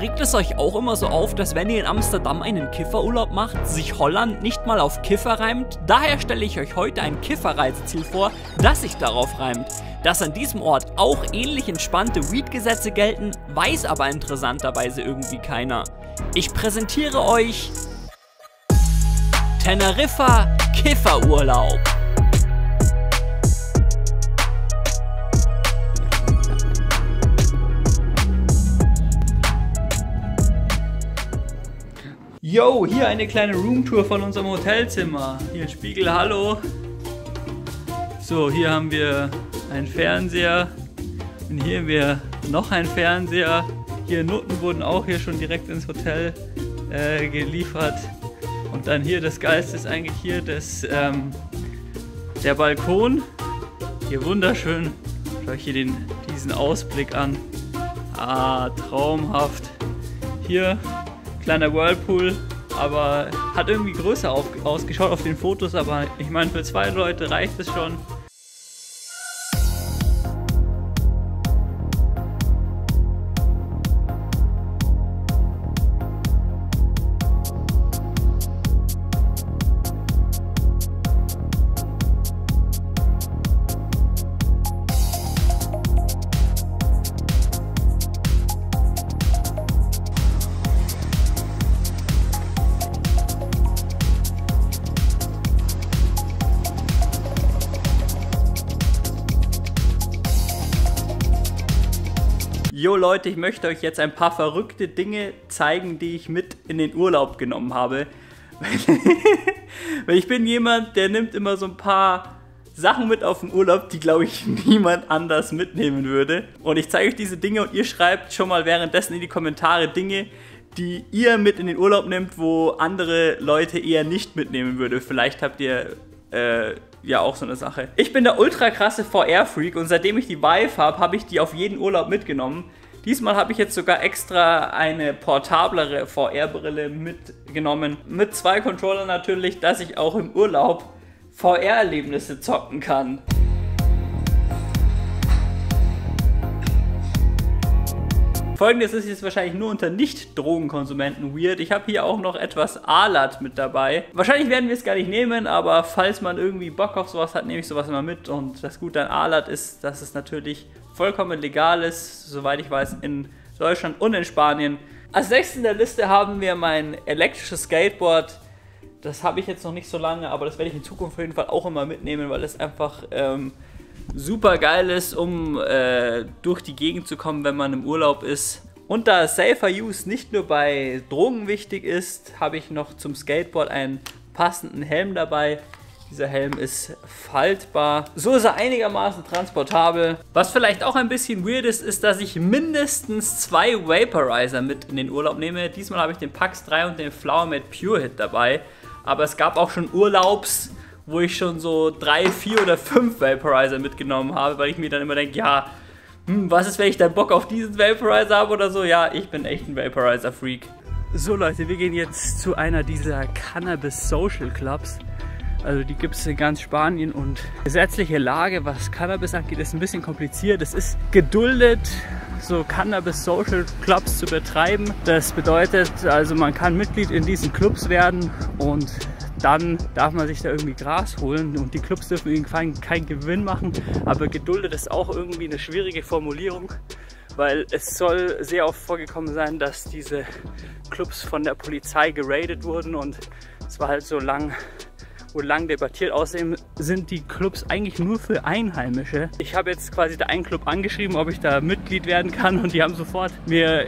Regt es euch auch immer so auf, dass wenn ihr in Amsterdam einen Kifferurlaub macht, sich Holland nicht mal auf Kiffer reimt? Daher stelle ich euch heute ein Kifferreiseziel vor, das sich darauf reimt. Dass an diesem Ort auch ähnlich entspannte Weed-Gesetze gelten, weiß aber interessanterweise irgendwie keiner. Ich präsentiere euch Teneriffa Kifferurlaub. Yo, hier eine kleine Roomtour von unserem Hotelzimmer. Hier Spiegel, hallo. So, hier haben wir einen Fernseher. Und hier haben wir noch einen Fernseher. Hier Noten wurden auch hier schon direkt ins Hotel geliefert. Und dann hier das Geilste ist eigentlich hier der Balkon. Hier wunderschön. Schaut euch hier diesen Ausblick an. Ah, traumhaft. Hier kleiner Whirlpool, aber hat irgendwie größer ausgeschaut auf den Fotos, aber ich meine, für zwei Leute reicht es schon. Jo Leute, ich möchte euch jetzt ein paar verrückte Dinge zeigen, die ich mit in den Urlaub genommen habe. Weil ich bin jemand, der nimmt immer so ein paar Sachen mit auf den Urlaub, die, glaube ich, niemand anders mitnehmen würde. Und ich zeige euch diese Dinge und ihr schreibt schon mal währenddessen in die Kommentare Dinge, die ihr mit in den Urlaub nehmt, wo andere Leute eher nicht mitnehmen würde. Vielleicht habt ihr ja auch so eine Sache. Ich bin der ultra krasse VR-Freak und seitdem ich die Vive habe, habe ich die auf jeden Urlaub mitgenommen. Diesmal habe ich jetzt sogar extra eine portablere VR-Brille mitgenommen. Mit zwei Controllern natürlich, dass ich auch im Urlaub VR-Erlebnisse zocken kann. Folgendes ist jetzt wahrscheinlich nur unter Nicht-Drogenkonsumenten weird. Ich habe hier auch noch etwas Alad mit dabei. Wahrscheinlich werden wir es gar nicht nehmen, aber falls man irgendwie Bock auf sowas hat, nehme ich sowas immer mit. Und das Gute an Alad ist, dass es natürlich vollkommen legal ist, soweit ich weiß, in Deutschland und in Spanien. Als sechsten in der Liste haben wir mein elektrisches Skateboard. Das habe ich jetzt noch nicht so lange, aber das werde ich in Zukunft auf jeden Fall auch immer mitnehmen, weil es einfach super geil ist, um durch die Gegend zu kommen, wenn man im Urlaub ist. Und da Safer Use nicht nur bei Drogen wichtig ist, habe ich noch zum Skateboard einen passenden Helm dabei. Dieser Helm ist faltbar. So ist er einigermaßen transportabel. Was vielleicht auch ein bisschen weird ist, ist, dass ich mindestens zwei Vaporizer mit in den Urlaub nehme. Diesmal habe ich den Pax 3 und den Flower Mate Pure Hit dabei. Aber es gab auch schon Urlaubs, wo ich schon so 3, 4 oder 5 Vaporizer mitgenommen habe, weil ich mir dann immer denke, ja, was ist, wenn ich dann Bock auf diesen Vaporizer habe oder so? Ja, ich bin echt ein Vaporizer-Freak. So Leute, wir gehen jetzt zu einer dieser Cannabis-Social-Clubs. Also die gibt es in ganz Spanien und gesetzliche Lage, was Cannabis angeht, ist ein bisschen kompliziert. Es ist geduldet, so Cannabis-Social-Clubs zu betreiben. Das bedeutet, also man kann Mitglied in diesen Clubs werden und dann darf man sich da irgendwie Gras holen und die Clubs dürfen irgendwie keinen Gewinn machen. Aber geduldet ist auch irgendwie eine schwierige Formulierung, weil es soll sehr oft vorgekommen sein, dass diese Clubs von der Polizei geradet wurden und es war halt so lang debattiert. Außerdem sind die Clubs eigentlich nur für Einheimische. Ich habe jetzt quasi da einen Club angeschrieben, ob ich da Mitglied werden kann und die haben sofort mir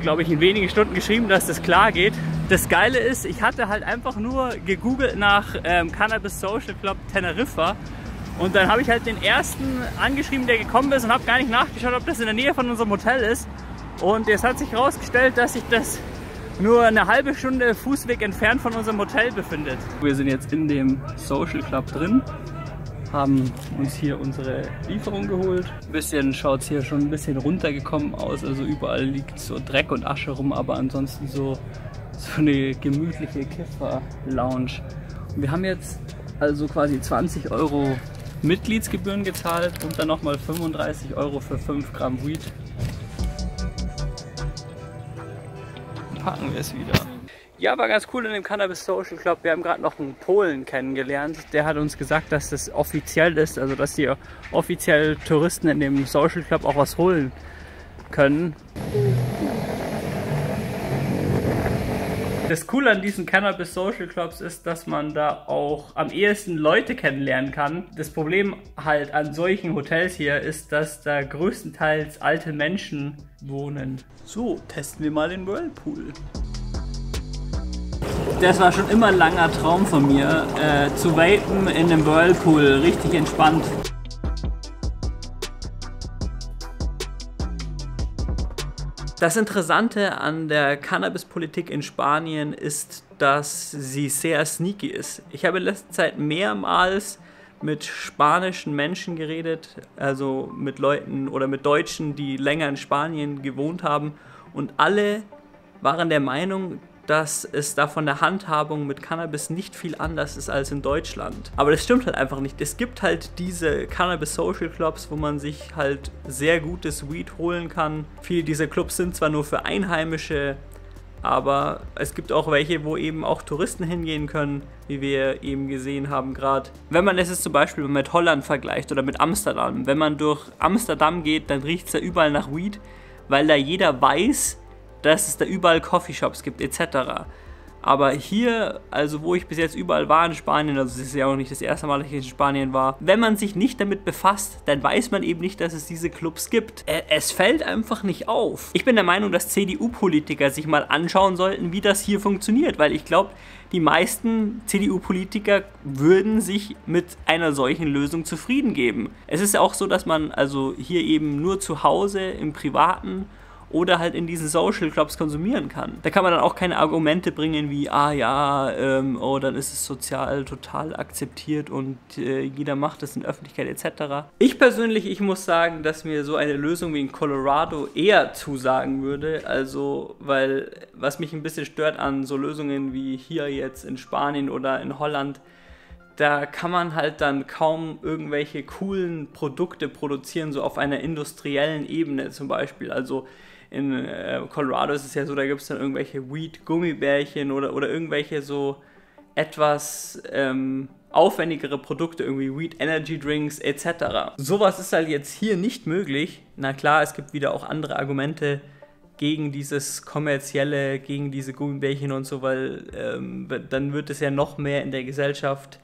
glaube ich, in wenigen Stunden geschrieben, dass das klar geht. Das Geile ist, ich hatte halt einfach nur gegoogelt nach Cannabis Social Club Teneriffa und dann habe ich halt den ersten angeschrieben, der gekommen ist und habe gar nicht nachgeschaut, ob das in der Nähe von unserem Hotel ist. Und jetzt hat sich herausgestellt, dass ich das nur eine halbe Stunde Fußweg entfernt von unserem Hotel befindet. Wir sind jetzt in dem Social Club drin, haben uns hier unsere Lieferung geholt. Ein bisschen schaut es hier schon ein bisschen runtergekommen aus, also überall liegt so Dreck und Asche rum, aber ansonsten so eine gemütliche Kiffer-Lounge. Und wir haben jetzt also quasi 20 € Mitgliedsgebühren gezahlt und dann nochmal 35 € für 5 Gramm Weed. packen wir es wieder. Ja, war ganz cool in dem Cannabis Social Club. Wir haben gerade noch einen Polen kennengelernt. Der hat uns gesagt, dass das offiziell ist, also dass hier offiziell Touristen in dem Social Club auch was holen können. Das Coole an diesen Cannabis Social Clubs ist, dass man da auch am ehesten Leute kennenlernen kann. Das Problem halt an solchen Hotels hier ist, dass da größtenteils alte Menschen wohnen. So, testen wir mal den Whirlpool. Das war schon immer ein langer Traum von mir, zu vapen in einem Whirlpool, richtig entspannt. Das Interessante an der Cannabispolitik in Spanien ist, dass sie sehr sneaky ist. Ich habe in letzter Zeit mehrmals mit spanischen Menschen geredet, also mit Leuten oder mit Deutschen, die länger in Spanien gewohnt haben, und alle waren der Meinung, dass es da von der Handhabung mit Cannabis nicht viel anders ist als in Deutschland. Aber das stimmt halt einfach nicht. Es gibt halt diese Cannabis-Social-Clubs, wo man sich halt sehr gutes Weed holen kann. Viele dieser Clubs sind zwar nur für Einheimische, aber es gibt auch welche, wo eben auch Touristen hingehen können, wie wir eben gesehen haben gerade. Wenn man es jetzt zum Beispiel mit Holland vergleicht oder mit Amsterdam, wenn man durch Amsterdam geht, dann riecht es da überall nach Weed, weil da jeder weiß, dass es da überall Coffeeshops gibt etc. Aber hier, also wo ich bis jetzt überall war in Spanien, also es ist ja auch nicht das erste Mal, dass ich in Spanien war, wenn man sich nicht damit befasst, dann weiß man eben nicht, dass es diese Clubs gibt. Es fällt einfach nicht auf. Ich bin der Meinung, dass CDU-Politiker sich mal anschauen sollten, wie das hier funktioniert, weil ich glaube, die meisten CDU-Politiker würden sich mit einer solchen Lösung zufrieden geben. Es ist ja auch so, dass man also hier eben nur zu Hause im Privaten oder halt in diesen Social Clubs konsumieren kann. Da kann man dann auch keine Argumente bringen wie, ah ja, oh, dann ist es sozial total akzeptiert und jeder macht es in der Öffentlichkeit etc. Ich persönlich, ich muss sagen, dass mir so eine Lösung wie in Colorado eher zusagen würde, also weil, was mich ein bisschen stört an so Lösungen wie hier jetzt in Spanien oder in Holland, da kann man halt dann kaum irgendwelche coolen Produkte produzieren, so auf einer industriellen Ebene zum Beispiel. Also in Colorado ist es ja so, da gibt es dann irgendwelche Weed-Gummibärchen oder irgendwelche so etwas aufwendigere Produkte, irgendwie Weed-Energy-Drinks etc. Sowas ist halt jetzt hier nicht möglich. Na klar, es gibt wieder auch andere Argumente gegen dieses kommerzielle, gegen diese Gummibärchen und so, weil dann wird es ja noch mehr in der Gesellschaft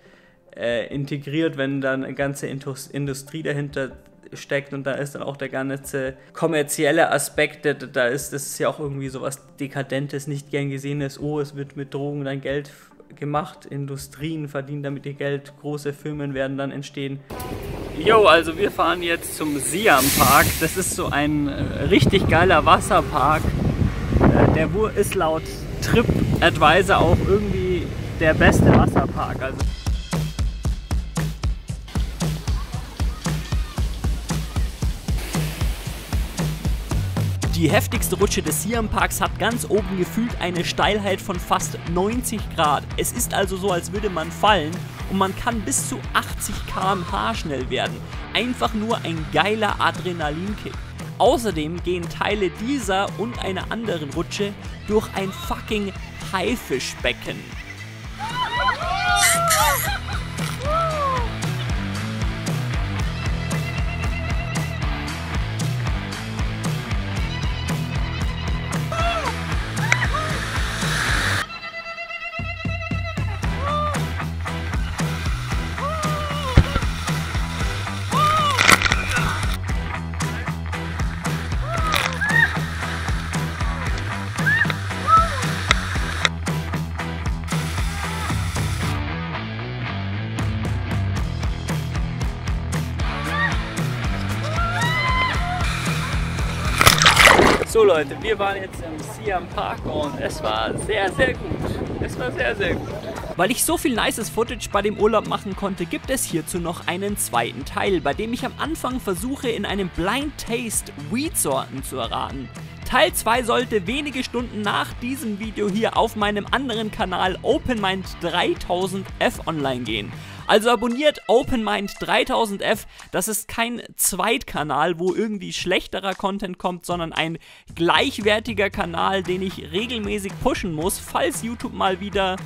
integriert, wenn dann eine ganze Industrie dahinter steckt, und da ist dann auch der ganze kommerzielle Aspekt, da ist das ja auch irgendwie sowas Dekadentes, nicht gern gesehenes, oh, es wird mit Drogen dann Geld gemacht, Industrien verdienen damit ihr Geld, große Firmen werden dann entstehen. Jo, also wir fahren jetzt zum Siam Park, das ist so ein richtig geiler Wasserpark, der ist laut Trip Advisor auch irgendwie der beste Wasserpark, also die heftigste Rutsche des Siam Parks hat ganz oben gefühlt eine Steilheit von fast 90 Grad. Es ist also so, als würde man fallen, und man kann bis zu 80 km/h schnell werden. Einfach nur ein geiler Adrenalinkick. Außerdem gehen Teile dieser und einer anderen Rutsche durch ein fucking Haifischbecken. So Leute, wir waren jetzt im Siam Park und es war sehr, sehr gut. Es war sehr, sehr gut. Weil ich so viel nices Footage bei dem Urlaub machen konnte, gibt es hierzu noch einen zweiten Teil, bei dem ich am Anfang versuche, in einem Blind Taste Weed-Sorten zu erraten. Teil 2 sollte wenige Stunden nach diesem Video hier auf meinem anderen Kanal OpenMind3000F online gehen. Also abonniert OpenMind3000F. Das ist kein Zweitkanal, wo irgendwie schlechterer Content kommt, sondern ein gleichwertiger Kanal, den ich regelmäßig pushen muss, falls YouTube mal wieder